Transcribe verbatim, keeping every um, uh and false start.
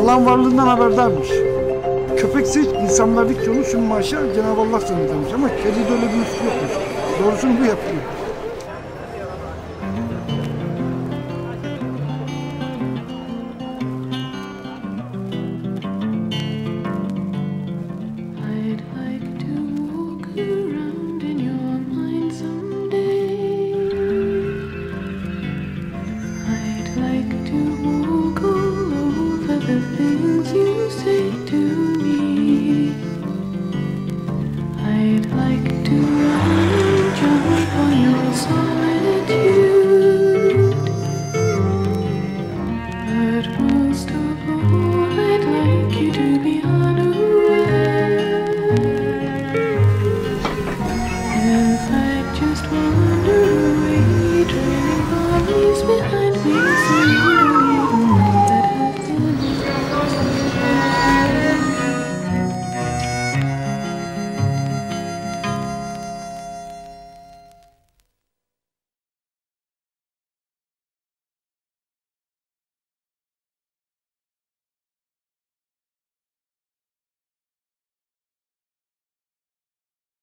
Allah'ın varlığından haberdarmış. Köpekse insanlardaki onun sümmaşa Cenab-ı Allah zannedermiş ama kedide öyle bir üstü yokmuş. Doğrusunu bu yapıyor.